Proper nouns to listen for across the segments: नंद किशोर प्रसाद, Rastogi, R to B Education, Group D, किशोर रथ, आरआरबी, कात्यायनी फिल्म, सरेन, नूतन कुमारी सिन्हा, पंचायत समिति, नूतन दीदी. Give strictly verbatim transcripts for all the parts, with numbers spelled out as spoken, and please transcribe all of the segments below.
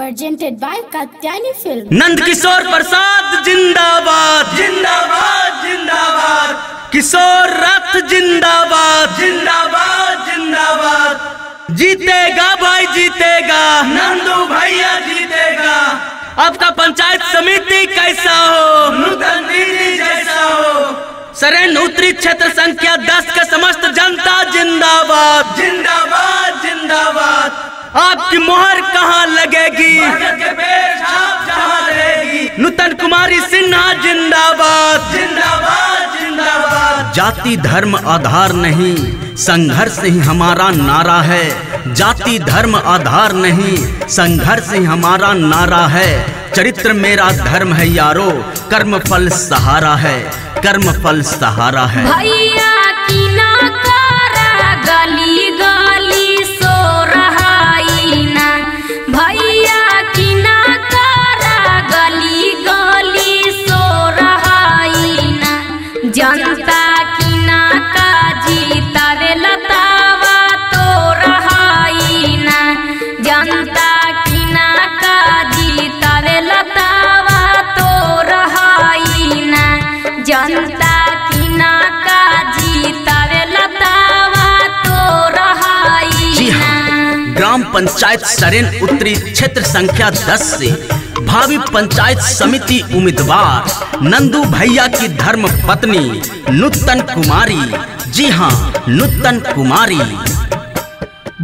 Presented by कात्यायनी फिल्म। नंद किशोर प्रसाद जिंदाबाद जिंदाबाद जिंदाबाद। किशोर रथ जिंदाबाद जिंदाबाद जिंदाबाद। जीतेगा भाई जीतेगा, नंदू भैया जीतेगा। आपका पंचायत समिति कैसा हो, नूतन दीदी जैसा हो। सरेन उत्तरी क्षेत्र संख्या दस का समस्त जनता जिंदाबाद जिंदाबाद जिंदाबाद। आपकी मोहर कहाँ लगेगी, नूतन कुमारी सिन्हा जिंदाबाद जिंदाबाद जिंदाबाद। जाति धर्म आधार नहीं, संघर्ष ही हमारा नारा है। जाति धर्म आधार नहीं, संघर्ष ही हमारा नारा है। चरित्र मेरा धर्म है यारो, कर्म फल सहारा है, कर्म फल सहारा है। भैया की ना कारा गली गली सो रहा ना, भैया की ना कारा गली गली सो रहा ना। जनता की ना का जीता वे लतावा तो रहा ना, जनता की ना का जीता वे लतावा तो रहा ना। जनता की ना का जीता वे लतावा तो रहा ना। ग्राम पंचायत सरेन उत्तरी क्षेत्र संख्या दस से भावी पंचायत समिति उम्मीदवार नंदू भैया की धर्म पत्नी नूतन कुमारी। जी हाँ, नूतन कुमारी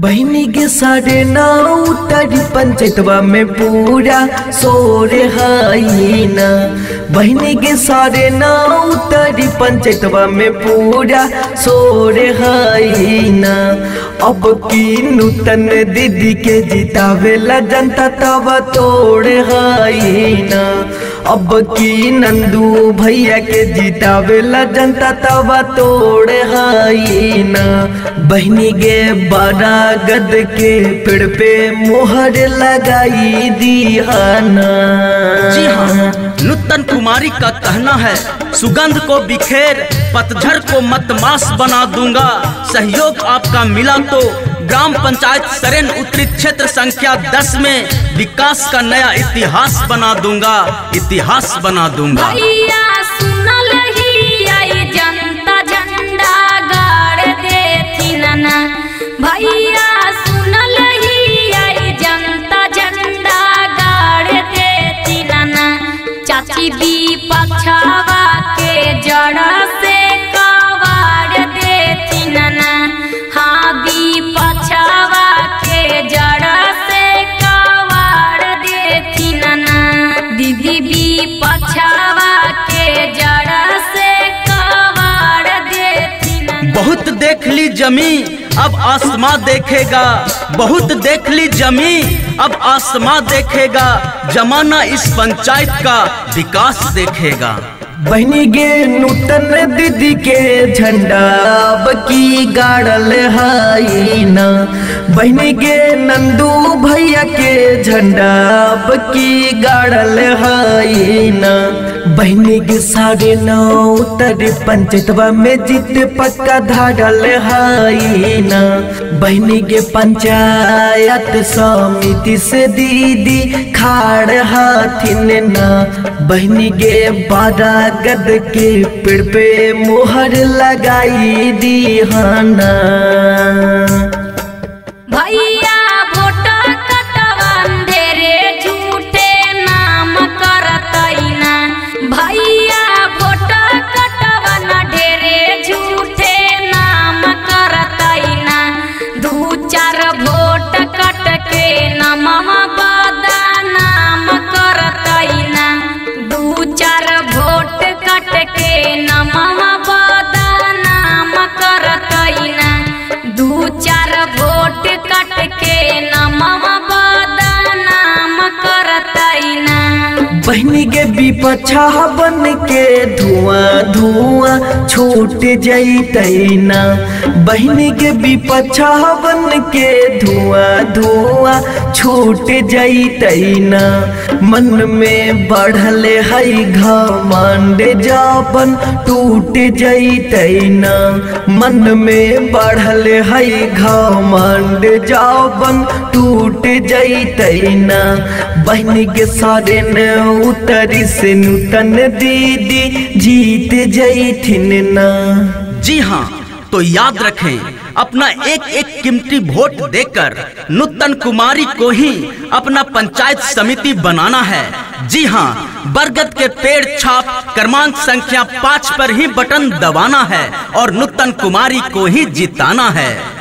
बहनी के साढ़े नौ तड़ी पंचायतवा में पूरा शोर है ना। बहनी के साढ़े नौ तड़ी पंचायतवा में पूरा शोर है ना। अब की नूतन दीदी के जितावेला जनता तब तोड़ है ना। अब की नंदू भैया के जितावेला जनता तब तोड़ है ना। बहनी के बड़ा गद के पेड़ पे मोहर लगाई दी हाना। जी हाँ, नूतन कुमारी का कहना है सुगंध को बिखेर पतझर को मतमास बना दूंगा। सहयोग आपका मिला तो ग्राम पंचायत सरेन उत्तरी क्षेत्र संख्या दस में विकास का नया इतिहास बना दूंगा, इतिहास बना दूंगा। भैया सुनल ही आई जनता झंडा गाड़ देती ना। चाची दीपछावा के जड़ा से कवाड़ देती ना। हाँ, दीपछावा के जड़ा से कवाड़ देती ना। दीदी दीपछावा के जड़ा से कवाड़ देती ना। बहुत देख ली जमी अब आसमां देखेगा, बहुत देख ली जमी अब आसमां देखेगा। जमाना इस पंचायत का विकास देखेगा। बहनी गे नूतन दीदी के झंडा अब की गाड़ल है ना। बहनी गे नंदू भैया के झंडा अब की गाड़ल है ना। बहनी के साढ़े नौ तरी पंचायतवा में जीत पक्का धारल है ना। बहनी के पंचायत समिति से दीदी खाड़ हाथिन ना। बहनी के बारा गद के पेड़ पे मोहर लगाई दी हाना। भैया वोट कटवा अंधेरे झूठे नाम करतई ना। भैया वोट कटवा न ढेरे झूठे नाम करतई ना। दू चार वोट कट के नमवा बदा नाम करतई ना। दू चार वोट कट के नमवा बदा नाम करतई ना। दू चार वोट कट बहनी के बिपछा बन के धुआं धुआं छूट जैतई ना, बहनी के बिपछा बन के धुआं धुआं छूट जैतई ना। मन में बढ़ले हई घमंड जापन टूट जैतई ना, मन में बढ़ले हई घमंड जापन टूट जैतई ना। बहनी के सरेन उतरी से नूतन दीदी जीत जैथिन ना। जी हाँ, तो याद रखें, अपना एक एक कीमती वोट देकर नूतन कुमारी को ही अपना पंचायत समिति बनाना है। जी हाँ, बरगद के पेड़ छाप क्रमांक संख्या पाँच पर ही बटन दबाना है और नूतन कुमारी को ही जिताना है।